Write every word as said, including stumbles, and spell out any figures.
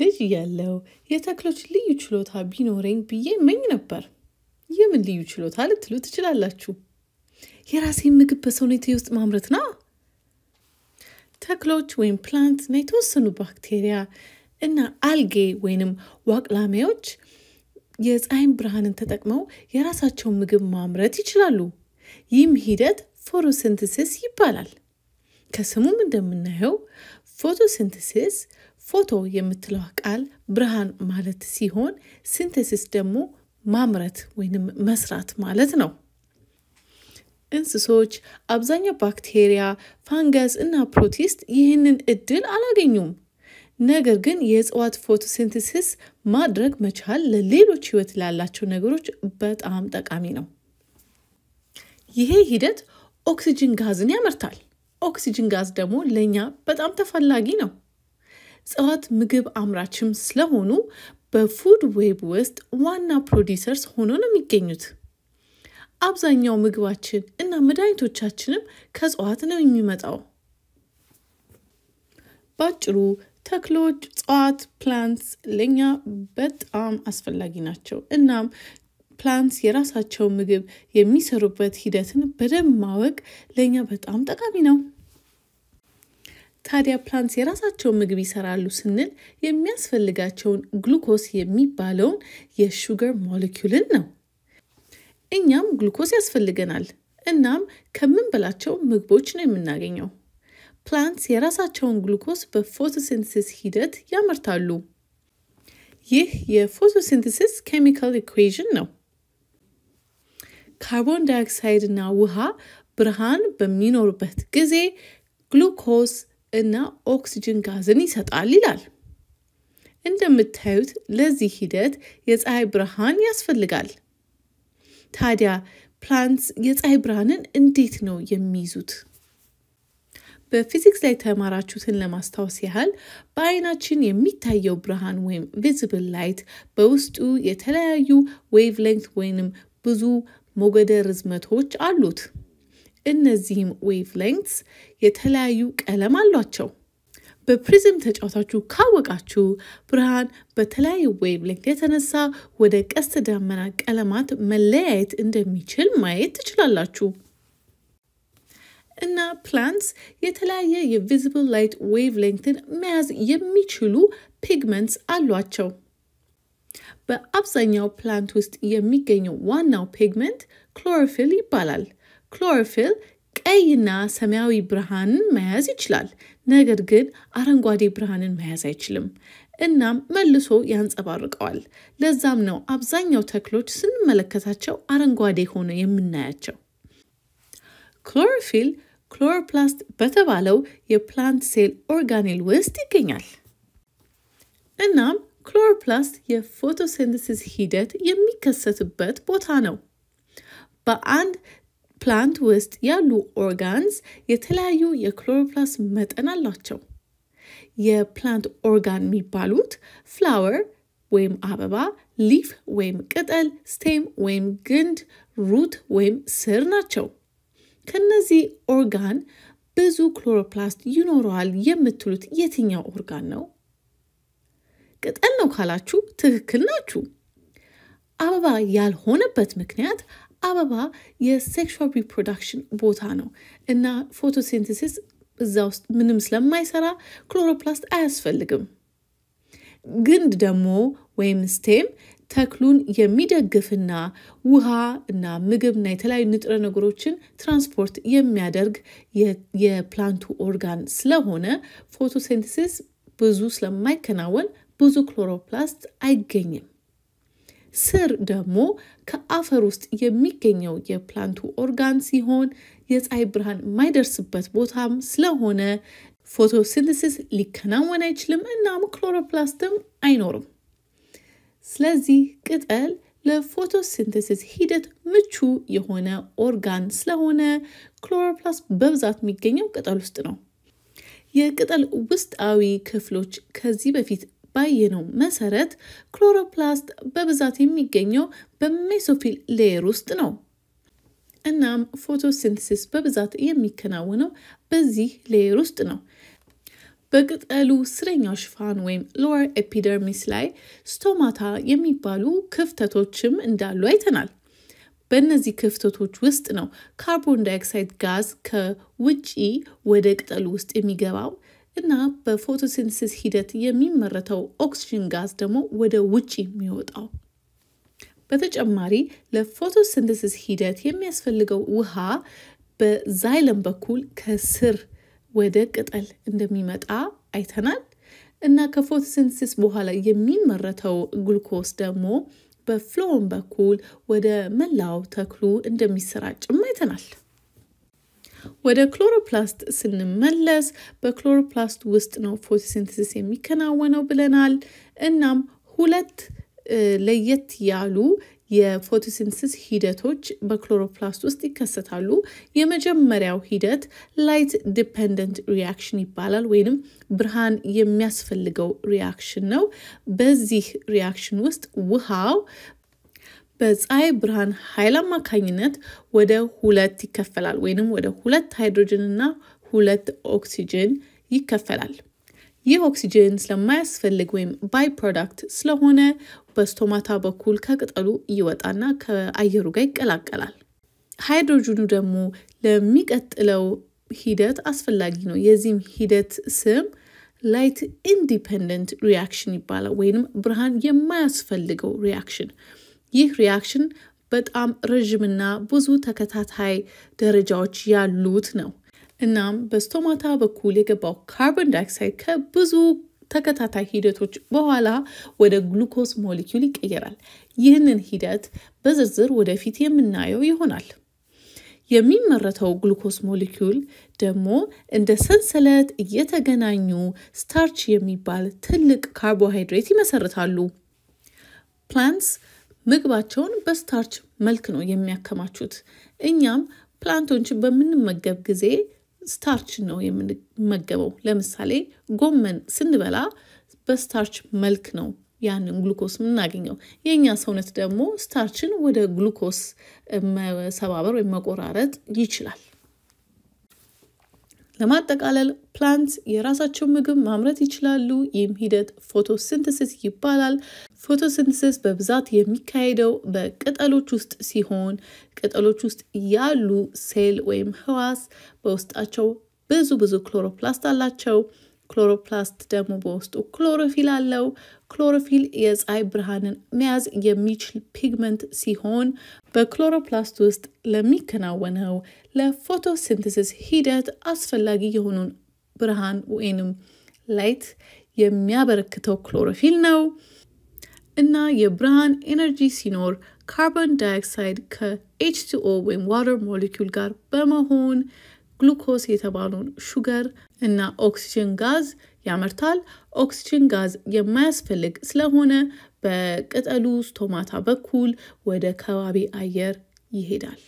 ልጅ ያለው የተክሎች ልዩ ችሎታ ቢኖርኝ ብዬ መኝ ነበር። የምን ልዩ ችሎታ ልትሉ ትችላላችሁ? የራሴን ምግብ በሰውነቴ ውስጥ ማምረት ነው። ተክሎች ወይም ፕላንት የተወሰኑ ባክቴሪያ እና አልጌ ወይንም ዋቅላሜዎች የፀሐይን ብርሃንን ተጠቅመው የራሳቸው ምግብ ማምረት ይችላሉ። ይህም ሂደት ፎቶሲንተሲስ ይባላል። ከስሙም እንደምናየው ፎቶሲንተሲስ ፎቶ የምትለው ቃል ብርሃን ማለት ሲሆን ሲንተሲስ ደግሞ ማምረት ወይንም መስራት ማለት ነው። እንስሶች አብዛኛው ባክቴሪያ፣ ፋንገስ እና ፕሮቲስት ይህንን እድል አላገኙም። ነገር ግን የእጽዋት ፎቶሲንተሲስ ማድረግ መቻል ለሌሎች ህይወት ላላቸው ነገሮች በጣም ጠቃሚ ነው። ይሄ ሂደት ኦክሲጅን ጋዝን ያመርታል። ኦክሲጅን ጋዝ ደግሞ ለኛ በጣም ተፈላጊ ነው። እጽዋት ምግብ አምራችም ስለሆኑ በፉድ ዌብ ውስጥ ዋና ፕሮዲዩሰርስ ሆኖ ነው የሚገኙት። አብዛኛው ምግባችን እና መድኃኒቶቻችንም ከእጽዋት ነው የሚመጣው። ባጭሩ ተክሎች እጽዋት ፕላንትስ ለኛ በጣም አስፈላጊ ናቸው። እናም ፕላንትስ የራሳቸው ምግብ የሚሰሩበት ሂደትን በደንብ ማወቅ ለኛ በጣም ጠቃሚ ነው። ታዲያ ፕላንትስ የራሳቸው ምግብ ይሰራሉ ስንል የሚያስፈልጋቸውን ግሉኮስ የሚባለውን የሹገር ሞለኪውልን ነው። እኛም ግሉኮስ ያስፈልገናል። እናም ከምንበላቸው ምግቦች ነው የምናገኘው። ፕላንትስ የራሳቸውን ግሉኮስ በፎቶሲንተሲስ ሂደት ያመርታሉ። ይህ የፎቶሲንተሲስ ኬሚካል ኢኩዌሽን ነው። ካርቦን ዳይኦክሳይድ እና ውሃ ብርሃን በሚኖርበት ጊዜ ግሉኮስ እና ኦክሲጅን ጋዝን ይሰጣል ይላል። እንደምታዩት ለዚህ ሂደት የፀሐይ ብርሃን ያስፈልጋል። ታዲያ ፕላንትስ የፀሐይ ብርሃንን እንዴት ነው የሚይዙት? በፊዚክስ ላይ ተማራችሁትን ለማስታወስ ያህል በአይናችን የሚታየው ብርሃን ወይም ቪዚብል ላይት በውስጡ የተለያዩ ዌቭ ሌንግዝ ወይንም ብዙ ሞገድ ርዝመቶች አሉት። እነዚህም ዌቭ ሌንግዝ የተለያዩ ቀለም አሏቸው። በፕሪዝም ተጫውታችሁ ካወቃችሁ ብርሃን በተለያየ ዌቭ ሌንግዝ የተነሳ ወደ ቀስተ ደመና ቀለማት መለያየት እንደሚችል ማየት ትችላላችሁ። እና ፕላንትስ የተለያየ የቪዚብል ላይት ዌቭ ሌንግዝን መያዝ የሚችሉ ፒግመንትስ አሏቸው። በአብዛኛው ፕላንት ውስጥ የሚገኘው ዋናው ፒግመንት ክሎሮፊል ይባላል። ክሎሮፊል ቀይና ሰማያዊ ብርሃንን መያዝ ይችላል፣ ነገር ግን አረንጓዴ ብርሃንን መያዝ አይችልም። እናም መልሶ ያንጸባርቀዋል። ለዛም ነው አብዛኛው ተክሎች ስንመለከታቸው አረንጓዴ ሆኖ የምናያቸው። ክሎሮፊል chloroplast በተባለው የፕላንት ሴል ኦርጋኔል ውስጥ ይገኛል። እናም chloroplast የፎቶሲንተሲስ ሂደት የሚከሰትበት ቦታ ነው። በአንድ ፕላንት ውስጥ ያሉ ኦርጋንስ የተለያዩ የchloroplast መጠን አላቸው። የፕላንት ኦርጋን የሚባሉት ፍላወር ወይም አበባ፣ ሊፍ ወይም ቅጠል፣ ስቴም ወይም ግንድ፣ ሩት ወይም ስር ናቸው። ከነዚህ ኦርጋን ብዙ ክሎሮፕላስት ይኖራል የምትሉት የትኛው ኦርጋን ነው? ቅጠል ነው ካላችሁ ትክክል ናችሁ። አበባ ያልሆነበት ምክንያት አበባ የሴክሹዋል ሪፕሮዳክሽን ቦታ ነው እና ፎቶሲንተሲስ እዛው ውስጥ ምንም ስለማይሰራ ክሎሮፕላስት አያስፈልግም። ግንድ ደግሞ ወይም ስቴም ተክሉን የሚደግፍና ውሃ እና ምግብና የተለያዩ ንጥረ ነገሮችን ትራንስፖርት የሚያደርግ የፕላንቱ ኦርጋን ስለሆነ ፎቶሲንተሲስ ብዙ ስለማይከናወን ብዙ ክሎሮፕላስት አይገኝም። ስር ደግሞ ከአፈር ውስጥ የሚገኘው የፕላንቱ ኦርጋን ሲሆን የፀሐይ ብርሃን የማይደርስበት ቦታም ስለሆነ ፎቶሲንተሲስ ሊከናወን አይችልም እናም ክሎሮፕላስትም አይኖርም። ስለዚህ ቅጠል ለፎቶሲንተሲስ ሂደት ምቹ የሆነ ኦርጋን ስለሆነ ክሎሮፕላስት በብዛት የሚገኘው ቅጠል ውስጥ ነው። የቅጠል ውስጣዊ ክፍሎች ከዚህ በፊት ባየነው መሰረት ክሎሮፕላስት በብዛት የሚገኘው በሜሶፊል ሌየር ውስጥ ነው። እናም ፎቶሲንተሲስ በብዛት የሚከናወነው በዚህ ሌየር ውስጥ ነው። በቅጠሉ ስረኛው ሽፋን ወይም ሎወር ኤፒደርሚስ ላይ ስቶማታ የሚባሉ ክፍተቶችም እንዳሉ አይተናል በእነዚህ ክፍተቶች ውስጥ ነው ካርቦን ዳይኦክሳይድ ጋዝ ከውጪ ወደ ቅጠሉ ውስጥ የሚገባው እና በፎቶሲንተሲስ ሂደት የሚመረተው ኦክሲጅን ጋዝ ደግሞ ወደ ውጪ የሚወጣው በተጨማሪ ለፎቶሲንተሲስ ሂደት የሚያስፈልገው ውሃ በዛይለም በኩል ከስር ወደ ቅጠል እንደሚመጣ አይተናል እና ከፎቶሲንተሲስ በኋላ የሚመረተው ግሉኮስ ደግሞ በፍሎም በኩል ወደ መላው ተክሉ እንደሚሰራጭም አይተናል ወደ ክሎሮፕላስት ስንመለስ በክሎሮፕላስት ውስጥ ነው ፎቶሲንተሲስ የሚከናወነው ብለናል እናም ሁለት ለየት ያሉ የፎቶሲንተሲስ ሂደቶች በክሎሮፕላስት ውስጥ ይከሰታሉ የመጀመሪያው ሂደት ላይት ዲፔንደንት ሪአክሽን ይባላል ወይንም ብርሃን የሚያስፈልገው ሪአክሽን ነው በዚህ ሪአክሽን ውስጥ ውሃው በፀሐይ ብርሃን ኃይል አማካኝነት ወደ ሁለት ይከፈላል ወይንም ወደ ሁለት ሃይድሮጅን እና ሁለት ኦክሲጅን ይከፈላል ይህ ኦክሲጅን ስለማያስፈልግ ወይም ባይ ፕሮዳክት ስለሆነ በስቶማታ በኩል ከቅጠሉ ይወጣና ከአየሩ ጋር ይቀላቀላል ሃይድሮጅኑ ደግሞ ለሚቀጥለው ሂደት አስፈልጊ ነው የዚህም ሂደት ስም ላይት ኢንዲፔንደንት ሪአክሽን ይባላል ወይንም ብርሃን የማያስፈልገው ሪአክሽን ይህ ሪአክሽን በጣም ረጅምና ብዙ ተከታታይ ደረጃዎች ያሉት ነው እናም በስቶማታ በኩል የገባው ካርቦን ዳይኦክሳይድ ከብዙ ተከታታይ ሂደቶች በኋላ ወደ ግሉኮስ ሞለኪውል ይቀየራል ይህንን ሂደት በዝርዝር ወደፊት የምናየው ይሆናል የሚመረተው ግሉኮስ ሞለኪውል ደግሞ እንደ ሰንሰለት እየተገናኙ ስታርች የሚባል ትልቅ ካርቦሃይድሬት ይመሰርታሉ ፕላንትስ ምግባቸውን በስታርች መልክ ነው የሚያከማቹት እኛም ፕላንቶች በመንመገብ ጊዜ ስታርች ነው የምንመገበው ለምሳሌ ጎመን ስንበላ በስታርች መልክ ነው ያንን ግሉኮስ ምናገኘው የኛ ሰውነት ደግሞ ስታርችን ወደ ግሉኮስ መሰባበር ወይ መቆራረጥ ይችላል ለማጠቃለል ፕላንትስ የራሳቸው ምግብ ማምረት ይችላሉ ይም ሂደት ፎቶሲንተሲስ ይባላል ፎቶሲንተሲስ በብዛት የሚካሄደው በቅጠሎች ውስጥ ሲሆን ቅጠሎች ውስጥ ያሉ ሴል ወይም ህዋስ በውስጣቸው ብዙ ብዙ ክሎሮፕላስት አላቸው ክሎሮፕላስት ደግሞ በውስጡ ክሎሮፊል አለው ክሎሮፊል የፀሐይ ብርሃንን መያዝ የሚችል ፒግመንት ሲሆን በክሎሮፕላስት ውስጥ ለሚከናወነው ለፎቶሲንተሲስ ሂደት አስፈላጊ የሆኑ ብርሃን ወይንም ላይት የሚያበረክተው ክሎሮፊል ነው እና የብርሃን ኤነርጂ ሲኖር ካርቦን ዳይኦክሳይድ ከኤች ቱ ኦ ወይም ዋተር ሞለኪውል ጋር በመሆን ግሉኮስ የተባለውን ሹገር እና ኦክሲጅን ጋዝ ያመርታል ኦክሲጅን ጋዝ የማያስፈልግ ስለሆነ በቅጠሉ ስቶማታ በኩል ወደ ከባቢ አየር ይሄዳል